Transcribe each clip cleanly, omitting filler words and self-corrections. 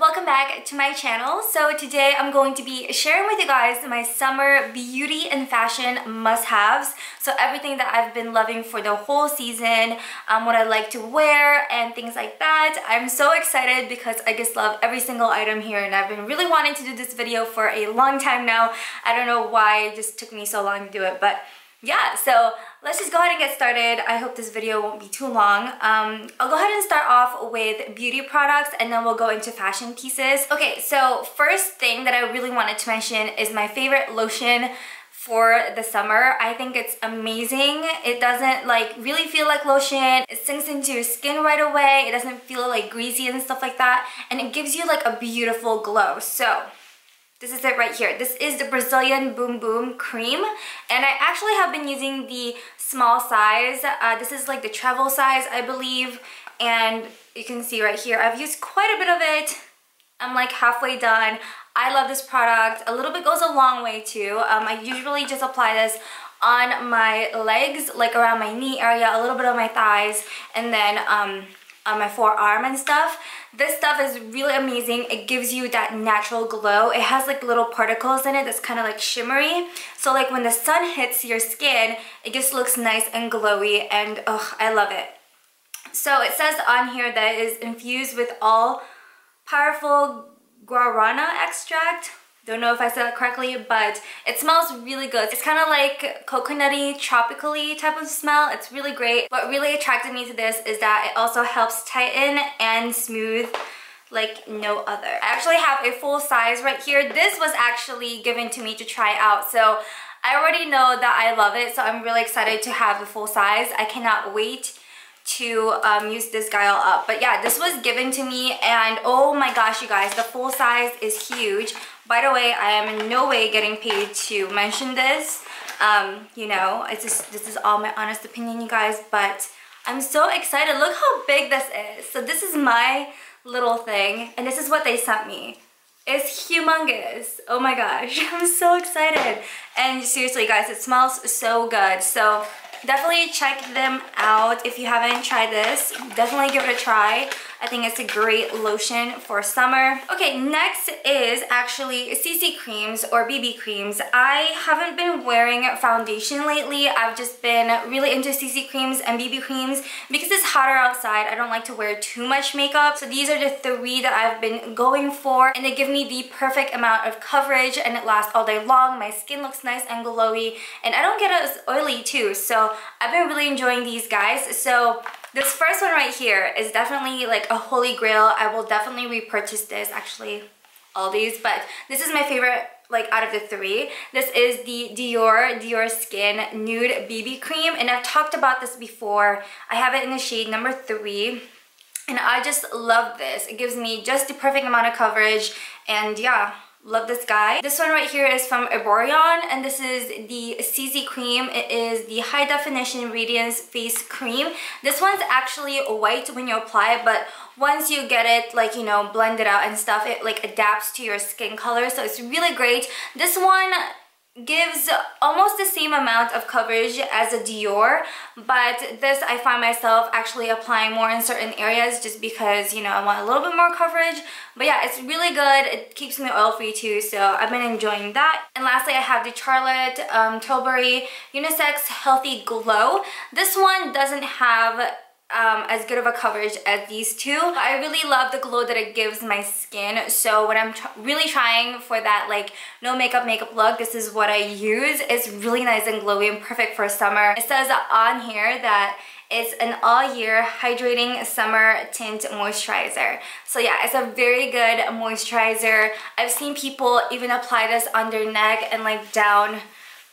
welcome back to my channel. So today I'm going to be sharing with you guys my summer beauty and fashion must-haves. So everything that I've been loving for the whole season, what I like to wear and things like that. I'm so excited because I just love every single item here, and I've been really wanting to do this video for a long time now. I don't know why it just took me so long to do it, but yeah, so let's just go ahead and get started. I hope this video won't be too long. I'll go ahead and start off with beauty products, and then we'll go into fashion pieces. Okay, so first thing that I really wanted to mention is my favorite lotion for the summer. I think it's amazing. It doesn't like really feel like lotion. It sinks into your skin right away. It doesn't feel like greasy and stuff like that. And it gives you like a beautiful glow. So this is it right here. This is the Brazilian Boom Boom Cream, and I actually have been using the small size. This is like the travel size, I believe, and you can see right here I've used quite a bit of it. I'm like halfway done. I love this product. A little bit goes a long way too. I usually just apply this on my legs, like around my knee area, a little bit on my thighs, and then on my forearm and stuff. This stuff is really amazing. It gives you that natural glow. It has like little particles in it that's kind of like shimmery. So like when the sun hits your skin, it just looks nice and glowy, and oh, I love it. So it says on here that it is infused with all powerful guarana extract. Don't know if I said that correctly, but it smells really good. It's kind of like coconutty, tropical-y type of smell. It's really great. What really attracted me to this is that it also helps tighten and smooth like no other. I actually have a full size right here. This was actually given to me to try out, so I already know that I love it, so I'm really excited to have the full size. I cannot wait to use this guy all up. But yeah, this was given to me, and oh my gosh, you guys, the full size is huge. By the way, I am in no way getting paid to mention this. You know, it's just, this is all my honest opinion, you guys, but I'm so excited. Look how big this is. So this is my little thing, and this is what they sent me. It's humongous. Oh my gosh, I'm so excited. And seriously, guys, it smells so good. So definitely check them out. If you haven't tried this, definitely give it a try. I think it's a great lotion for summer. Okay, next is actually CC creams or BB creams. I haven't been wearing foundation lately. I've just been really into CC creams and BB creams. Because it's hotter outside, I don't like to wear too much makeup. So these are the three that I've been going for, and they give me the perfect amount of coverage, and it lasts all day long. My skin looks nice and glowy, and I don't get as oily too. So I've been really enjoying these guys. So this first one right here is definitely like a holy grail. I will definitely repurchase this, actually all these, but this is my favorite like out of the three. This is the Dior Skin Nude BB Cream, and I've talked about this before. I have it in the shade number 3, and I just love this. It gives me just the perfect amount of coverage, and yeah, love this guy. This one right here is from Erborian, and this is the CC cream. It is the High Definition Radiance Face Cream. This one's actually white when you apply it, but once you get it, like, you know, blend it out and stuff, it like adapts to your skin color, so it's really great. This one gives almost the same amount of coverage as a Dior, but this I find myself actually applying more in certain areas just because, you know, I want a little bit more coverage. But yeah, it's really good. It keeps me oil free too, so I've been enjoying that. And lastly, I have the Charlotte Tilbury Unisex Healthy Glow. This one doesn't have as good of a coverage as these two. I really love the glow that it gives my skin, so when I'm really trying for that like no makeup look, this is what I use. It's really nice and glowy and perfect for summer. It says on here that it's an all-year hydrating summer tint moisturizer. So yeah, it's a very good moisturizer. I've seen people even apply this on their neck and like down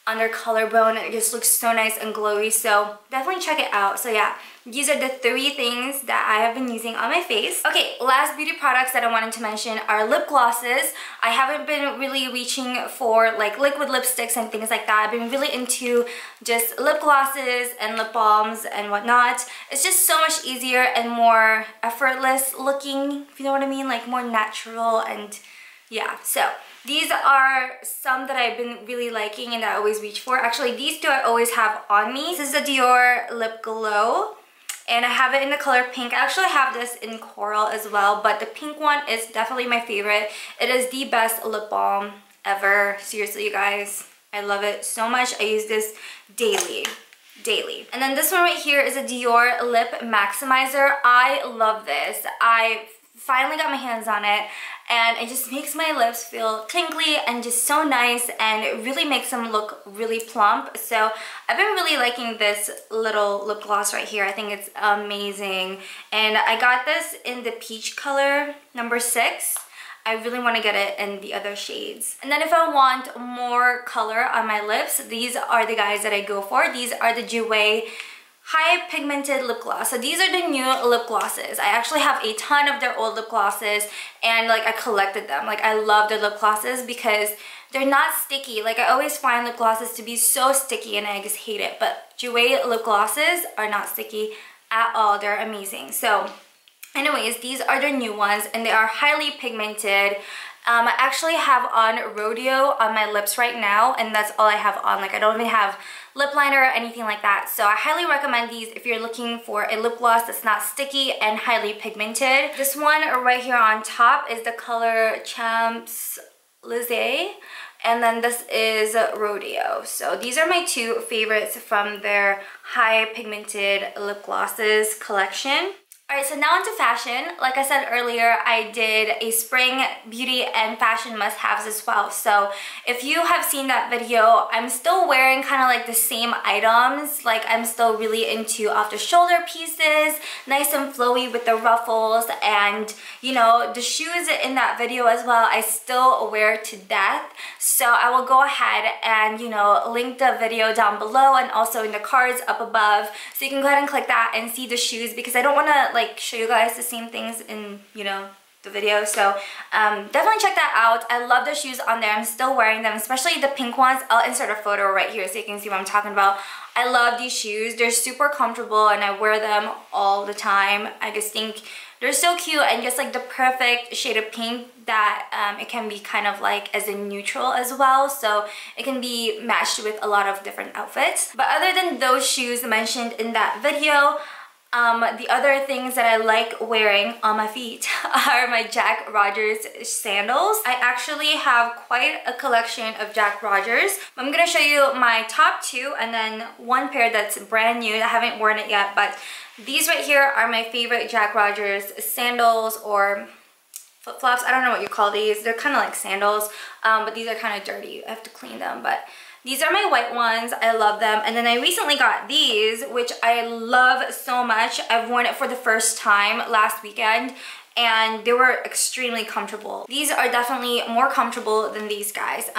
on their collarbone. It just looks so nice and glowy, so definitely check it out. So yeah, these are the three things that I have been using on my face. Okay, last beauty products that I wanted to mention are lip glosses. I haven't been really reaching for like liquid lipsticks and things like that. I've been really into just lip glosses and lip balms and whatnot. It's just so much easier and more effortless looking, if you know what I mean, like more natural. And yeah, so these are some that I've been really liking and that I always reach for. Actually, these two I always have on me. This is the Dior Lip Glow, and I have it in the color pink. I actually have this in coral as well, but the pink one is definitely my favorite. It is the best lip balm ever. Seriously, you guys, I love it so much. I use this daily. And then this one right here is a Dior lip maximizer. I love this. I finally got my hands on it, and it just makes my lips feel tingly and just so nice, and it really makes them look really plump. So I've been really liking this little lip gloss right here. I think it's amazing, and I got this in the peach color, number 6. I really want to get it in the other shades. And then if I want more color on my lips, these are the guys that I go for. These are the Jouer high pigmented lip gloss. So these are the new lip glosses. I actually have a ton of their old lip glosses, and like I collected them. Like I love their lip glosses because they're not sticky. Like I always find lip glosses to be so sticky and I just hate it. But Jouer lip glosses are not sticky at all. They're amazing. So anyways, these are their new ones, and they are highly pigmented. I actually have on Rodeo on my lips right now, and that's all I have on. Like I don't even have lip liner or anything like that. So I highly recommend these if you're looking for a lip gloss that's not sticky and highly pigmented. This one right here on top is the color Champs-Élysées, and then this is Rodeo. So these are my two favorites from their high pigmented lip glosses collection. Alright, so now onto fashion. Like I said earlier, I did a spring beauty and fashion must-haves as well. So if you have seen that video, I'm still wearing kind of like the same items. Like I'm still really into off-the-shoulder pieces, nice and flowy with the ruffles, and you know, the shoes in that video as well, I still wear to death. So I will go ahead and, you know, link the video down below and also in the cards up above. So you can go ahead and click that and see the shoes, because I don't want to like show you guys the same things in, you know, the video. So definitely check that out. I love the shoes on there. I'm still wearing them, especially the pink ones. I'll insert a photo right here so you can see what I'm talking about. I love these shoes. They're super comfortable and I wear them all the time. I just think they're so cute and just like the perfect shade of pink that it can be kind of like as a neutral as well. So it can be matched with a lot of different outfits. But other than those shoes mentioned in that video, the other things that I like wearing on my feet are my Jack Rogers sandals. I actually have quite a collection of Jack Rogers. I'm gonna show you my top two and then one pair that's brand new. I haven't worn it yet, but these right here are my favorite Jack Rogers sandals or flip-flops. I don't know what you call these. They're kind of like sandals, but these are kind of dirty. I have to clean them, but these are my white ones. I love them. And then I recently got these, which I love so much. I've worn it for the first time last weekend, and they were extremely comfortable. These are definitely more comfortable than these guys.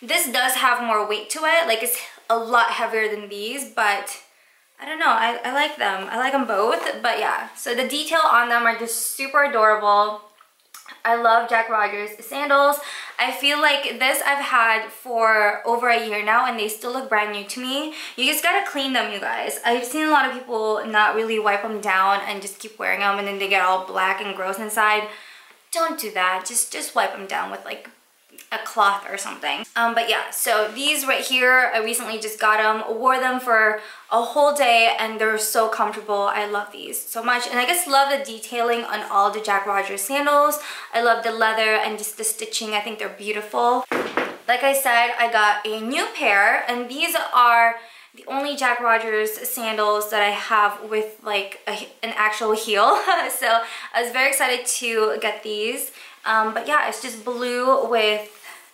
This does have more weight to it. Like it's a lot heavier than these, but I don't know. I like them. I like them both, but yeah. So the detail on them are just super adorable. I love Jack Rogers sandals. I feel like this I've had for over a year now, and they still look brand new to me. You just gotta clean them, you guys. I've seen a lot of people not really wipe them down and just keep wearing them, and then they get all black and gross inside. Don't do that. Just wipe them down with like a cloth or something. But yeah, so these right here, I recently just got them, wore them for a whole day, and they're so comfortable. I love these so much, and I just love the detailing on all the Jack Rogers sandals. I love the leather and just the stitching. I think they're beautiful. Like I said, I got a new pair, and these are the only Jack Rogers sandals that I have with like an actual heel. So I was very excited to get these. But yeah, it's just blue with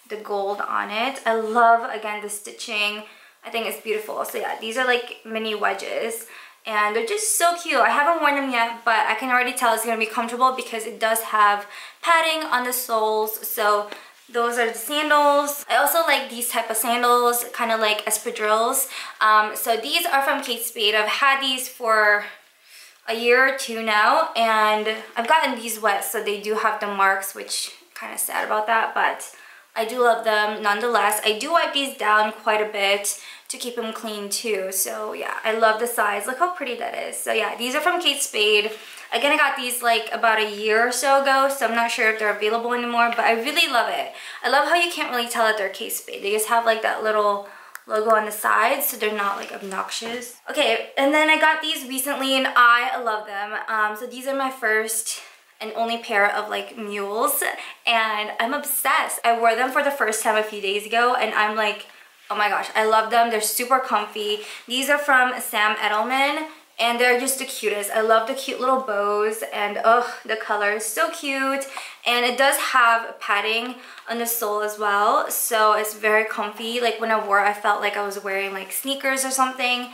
the gold on it. I love, again, the stitching. I think it's beautiful. So yeah, these are like mini wedges, and they're just so cute. I haven't worn them yet, but I can already tell it's gonna be comfortable because it does have padding on the soles. So those are the sandals. I also like these type of sandals, kind of like espadrilles. So these are from Kate Spade. I've had these for a year or two now, and I've gotten these wet, so they do have the marks, which kind of sad about that, but I do love them nonetheless. I do wipe these down quite a bit to keep them clean too. So yeah, I love the size. Look how pretty that is. So yeah, these are from Kate Spade. Again, I got these like about a year or so ago, so I'm not sure if they're available anymore, but I really love it. I love how you can't really tell that they're Kate Spade. They just have like that little logo on the sides, so they're not like obnoxious. Okay, and then I got these recently and I love them. So these are my first and only pair of like mules and I'm obsessed. I wore them for the first time a few days ago and I'm like, oh my gosh, I love them. They're super comfy. These are from Sam Edelman and they're just the cutest. I love the cute little bows and oh, the color is so cute. And it does have padding on the sole as well, so it's very comfy. Like when I wore it, I felt like I was wearing like sneakers or something.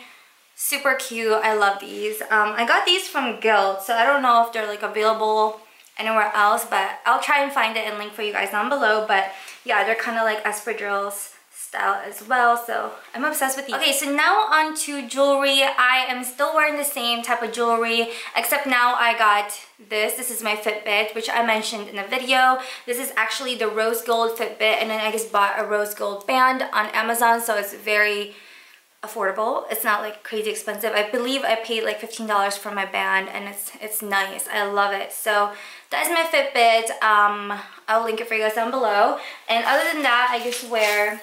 Super cute. I love these. I got these from Gilt, so I don't know if they're like available anywhere else, but I'll try and find it and link for you guys down below. But yeah, they're kind of like espadrilles style as well, so I'm obsessed with these. Okay, so now on to jewelry. I am still wearing the same type of jewelry, except now I got this is my Fitbit, which I mentioned in the video. This is actually the rose gold Fitbit, and then I just bought a rose gold band on Amazon, so it's very affordable. It's not like crazy expensive. I believe I paid like $15 for my band, and it's nice. I love it. So that's my Fitbit. I'll link it for you guys down below. And other than that, I just wear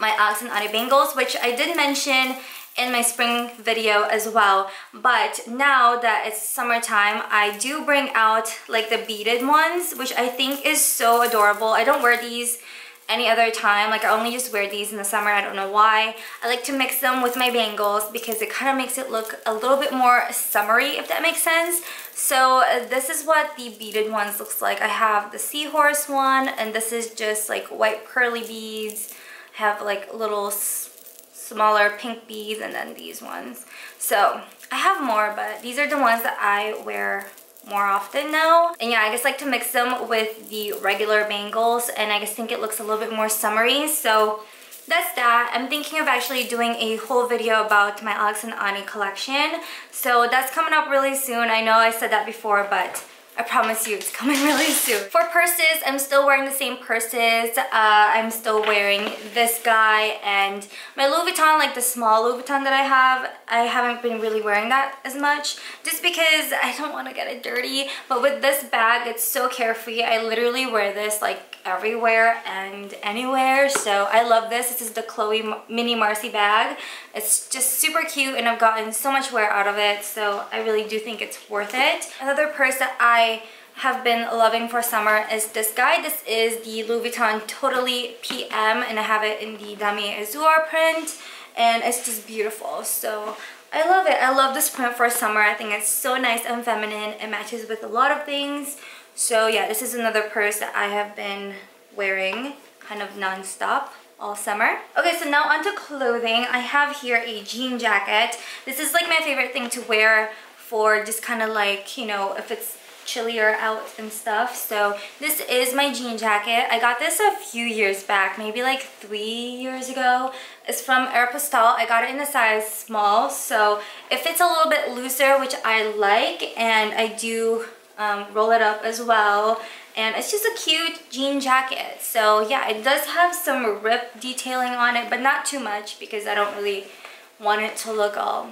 my Alex and Ani bangles, which I did mention in my spring video as well. But now that it's summertime, I do bring out like the beaded ones, which I think is so adorable. I don't wear these any other time. Like I only just wear these in the summer. I don't know why. I like to mix them with my bangles because it kind of makes it look a little bit more summery, if that makes sense. So this is what the beaded ones looks like. I have the seahorse one, and this is just like white curly beads. I have like little smaller pink beads, and then these ones. So I have more, but these are the ones that I wear more often now. And yeah, I just like to mix them with the regular bangles, and I just think it looks a little bit more summery. So that's that. I'm thinking of actually doing a whole video about my Alex and Ani collection, so that's coming up really soon. I know I said that before, but I promise you it's coming really soon. For purses, I'm still wearing the same purses. I'm still wearing this guy and my Louis Vuitton, like the small Louis Vuitton that I have. I haven't been really wearing that as much just because I don't want to get it dirty. But with this bag, it's so carefree. I literally wear this like everywhere and anywhere, so I love this. This is the Chloe Mini Marcy bag. It's just super cute and I've gotten so much wear out of it, so I really do think it's worth it. Another purse that I have been loving for summer is this guy. This is the Louis Vuitton Totally PM, and I have it in the Damier Azur print, and it's just beautiful. So I love it. I love this print for summer. I think it's so nice and feminine. It matches with a lot of things. So yeah, this is another purse that I have been wearing kind of non-stop all summer. Okay, so now onto clothing. I have here a jean jacket. This is like my favorite thing to wear for just kind of like, you know, if it's chillier out and stuff. So this is my jean jacket. I got this a few years back, maybe like 3 years ago. It's from Aeropostale. I got it in a size small, so it fits a little bit looser, which I like, and I do roll it up as well. And it's just a cute jean jacket. So yeah, it does have some rip detailing on it, but not too much because I don't really want it to look all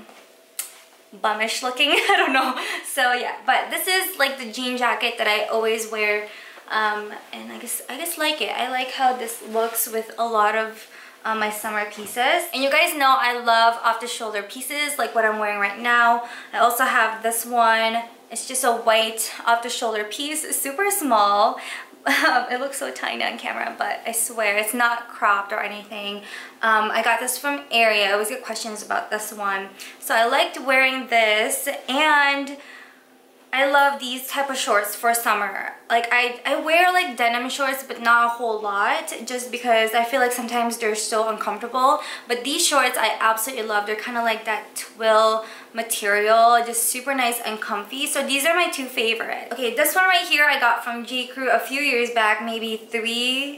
bummish looking. I don't know. So yeah, but this is like the jean jacket that I always wear, and I just like it. I like how this looks with a lot of my summer pieces. And you guys know I love off-the-shoulder pieces like what I'm wearing right now. I also have this one. It's just a white off-the-shoulder piece. It's super small. It looks so tiny on camera, but I swear it's not cropped or anything. I got this from Aria. I always get questions about this one. So I liked wearing this, and I love these type of shorts for summer. Like I wear like denim shorts, but not a whole lot, just because I feel like sometimes they're so uncomfortable. But these shorts I absolutely love. They're kind of like that twill material, just super nice and comfy. So these are my two favorite. Okay, this one right here I got from J.Crew a few years back, maybe 3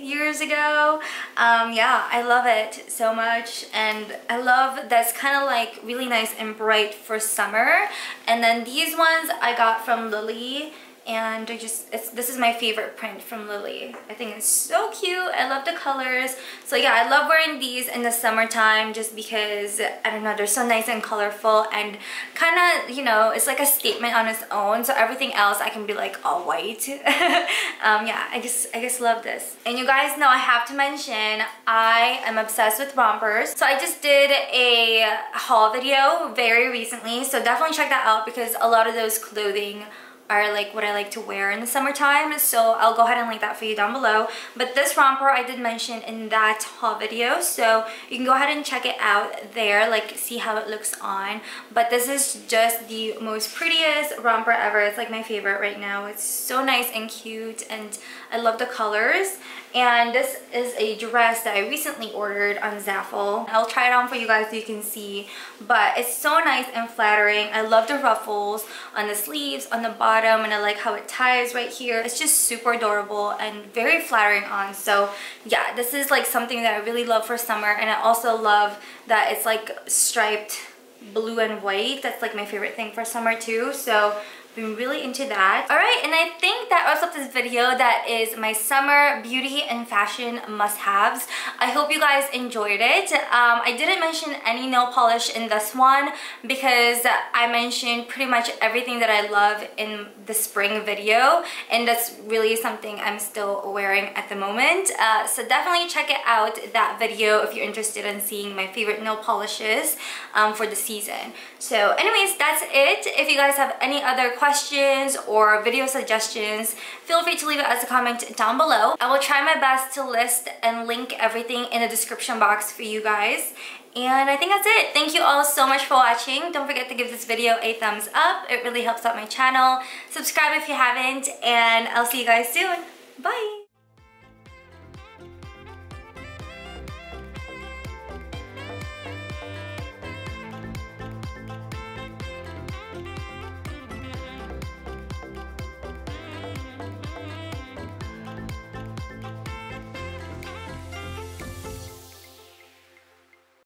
years ago. Yeah, I love it so much, and I love that's kind of like really nice and bright for summer. And then these ones I got from Lily, and this is my favorite print from Lily. I think it's so cute. I love the colors. So yeah, I love wearing these in the summertime just because, I don't know, they're so nice and colorful and kind of, you know, it's like a statement on its own. So everything else I can be like all white. Yeah, I just love this. And you guys know I have to mention I am obsessed with rompers. So I just did a haul video very recently. So definitely check that out because a lot of those clothing are like what I like to wear in the summertime, so I'll go ahead and link that for you down below. But this romper I did mention in that haul video, so you can go ahead and check it out there, like see how it looks on. But this is just the most prettiest romper ever. It's like my favorite right now. It's so nice and cute and I love the colors. And this is a dress that I recently ordered on Zaful. I'll try it on for you guys so you can see, but it's so nice and flattering. I love the ruffles on the sleeves, on the bottom, and I like how it ties right here. It's just super adorable and very flattering on. So yeah, this is like something that I really love for summer, and I also love that it's like striped blue and white. That's like my favorite thing for summer too, so been really into that. Alright, and I think that wraps up this video. That is my summer beauty and fashion must-haves. I hope you guys enjoyed it. I didn't mention any nail polish in this one because I mentioned pretty much everything that I love in the spring video, and that's really something I'm still wearing at the moment. So definitely check it out, that video, if you're interested in seeing my favorite nail polishes for the season. So anyways, that's it. If you guys have any other questions or video suggestions, feel free to leave it as a comment down below. I will try my best to list and link everything in the description box for you guys. And I think that's it. Thank you all so much for watching. Don't forget to give this video a thumbs up. It really helps out my channel. Subscribe if you haven't, and I'll see you guys soon. Bye!